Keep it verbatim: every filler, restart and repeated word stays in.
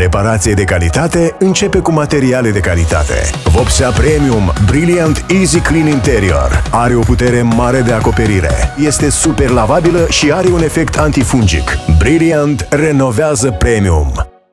Reparație de calitate începe cu materiale de calitate. Vopsea Premium Brilliant Easy Clean Interior are o putere mare de acoperire, este super lavabilă și are un efect antifungic. Brilliant renovează Premium.